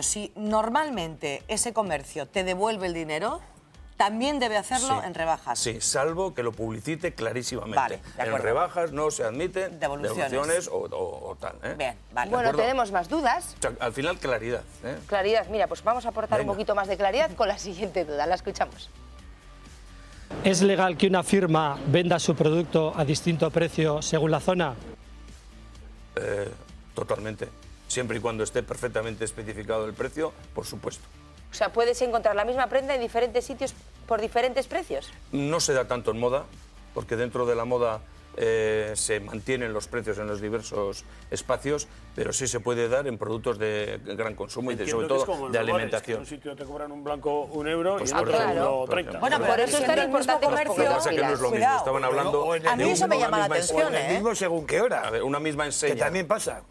Si normalmente ese comercio te devuelve el dinero, también debe hacerlo en rebajas. Sí, salvo que lo publicite clarísimamente. Vale, en rebajas no se admiten devoluciones o tal. Bien, vale. Bueno, tenemos más dudas. O sea, al final, claridad. Claridad, mira, pues vamos a aportar un poquito más de claridad con la siguiente duda. La escuchamos. ¿Es legal que una firma venda su producto a distinto precio según la zona? Totalmente. Siempre y cuando esté perfectamente especificado el precio, por supuesto. O sea, ¿puedes encontrar la misma prenda en diferentes sitios por diferentes precios? No se da tanto en moda, porque dentro de la moda se mantienen los precios en los diversos espacios, pero sí se puede dar en productos de gran consumo. Entiendo, y sobre todo de alimentación. En un sitio te cobran un blanco 1 euro pues y en otro 1,30. Bueno, pero por eso es tan importante el comercio. Pasa que no es lo mismo. Estaban hablando a mí eso me llama la atención. El mismo según qué hora. A ver, una misma enseña. Que también pasa.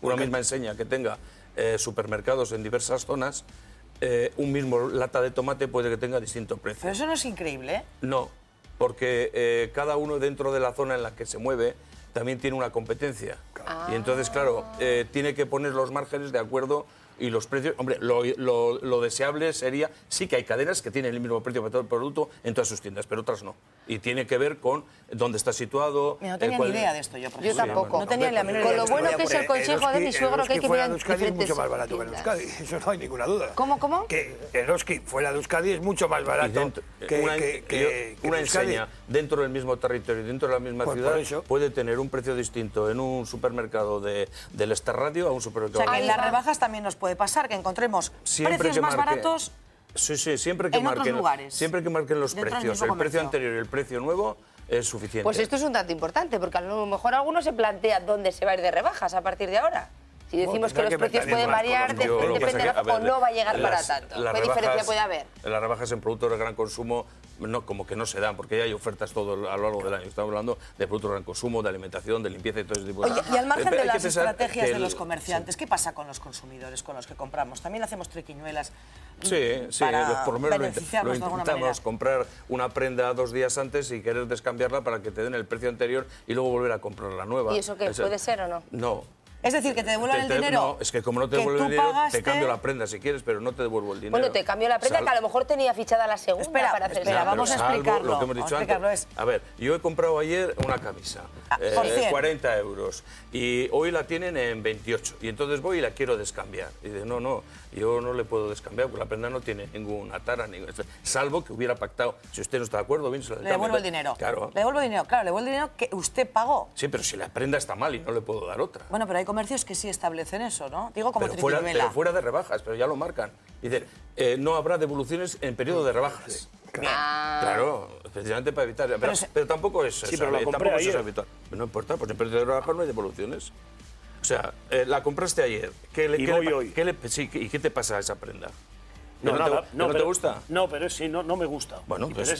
Una misma enseña que tenga supermercados en diversas zonas, un mismo lata de tomate puede que tenga distintos precios. ¿Pero eso no es increíble? No, porque cada uno dentro de la zona en la que se mueve también tiene una competencia. Ah. Y entonces, claro, tiene que poner los márgenes de acuerdo y los precios. Hombre, lo deseable sería... Sí que hay cadenas que tienen el mismo precio para todo el producto en todas sus tiendas, pero otras no. Y tiene que ver con dónde está situado... Mira, no tenía ni idea de esto yo, profesor. Yo tampoco. No tenía ni la menor idea. Con lo bueno que es el consejo de mi suegro que hay que mirar en diferentes tiendas. Mucho más barato que en Euskadi, eso no hay ninguna duda. ¿Cómo, cómo? Que el Eroski fuera de Euskadi es mucho más barato dentro, que una enseña dentro del mismo territorio, dentro de la misma ciudad, puede tener un precio distinto en un supermercado del Exterradio a un supermercado... O sea, que en las rebajas también nos puede pasar, que encontremos precios más baratos... Sí, sí, siempre que marquen los precios, el precio anterior y el precio nuevo es suficiente. Pues esto es un dato importante, porque a lo mejor algunos se plantean dónde se va a ir de rebajas a partir de ahora. Si decimos que los precios pueden variar, o no va a llegar para tanto. ¿Qué diferencia puede haber? Las rebajas en productos de gran consumo como que no se dan, porque ya hay ofertas todo a lo largo del año. Estamos hablando de productos de gran consumo, de alimentación, de limpieza y todo ese tipo de cosas. Y al margen de las estrategias de los comerciantes, ¿qué pasa con los consumidores, con los que compramos? También hacemos triquiñuelas. Sí, sí, por lo menos lo intentamos, comprar una prenda 2 días antes y querer descambiarla para que te den el precio anterior y luego volver a comprar la nueva. ¿Y eso qué? ¿Puede ser o no? No. Es decir, que te devuelvan el dinero. No, es que como no te devuelvo el dinero, te cambio la prenda si quieres, pero no te devuelvo el dinero. Bueno, te cambio la prenda que a lo mejor tenía fichada la segunda para hacer. Espera, vamos a explicarlo. Lo que hemos dicho antes. A ver, yo he comprado ayer una camisa, 40 euros, y hoy la tienen en 28, y entonces voy y la quiero descambiar. Y dice, no, no, yo no le puedo descambiar, porque la prenda no tiene ninguna tara, salvo que hubiera pactado. Si usted no está de acuerdo, bien, se la devuelvo. Le devuelvo el dinero. Claro. Le devuelvo el dinero, claro, le devuelvo el dinero que usted pagó. Sí, pero si la prenda está mal y no le puedo dar otra. Bueno, pero hay comercios que sí establecen eso, ¿no? Digo como triquiñuela. Pero fuera de rebajas, pero ya lo marcan. Dicen, no habrá devoluciones en periodo de rebajas. Claro, precisamente para evitar. Pero tampoco es habitual. No importa, pues en periodo de rebajas no hay devoluciones. O sea, la compraste ayer. ¿Y qué te pasa a esa prenda? ¿No te gusta? No, pero sí, no me gusta. Bueno, pero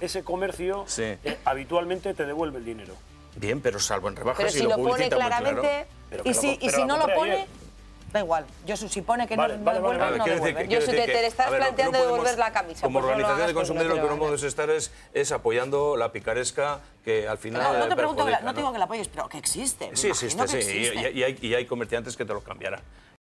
ese comercio habitualmente te devuelve el dinero. Bien, pero salvo en rebajas. Pero si lo pone claramente, y si no lo pone, da igual. Yo si pone que no devuelve, no devuelve. Yo si te estás planteando devolver la camisa. Como organización de consumidores, lo que no podemos estar es apoyando la picaresca que al final... No te pregunto, no digo que la apoyes, pero que existe. Sí, existe, sí. Y hay comerciantes que te lo cambiarán.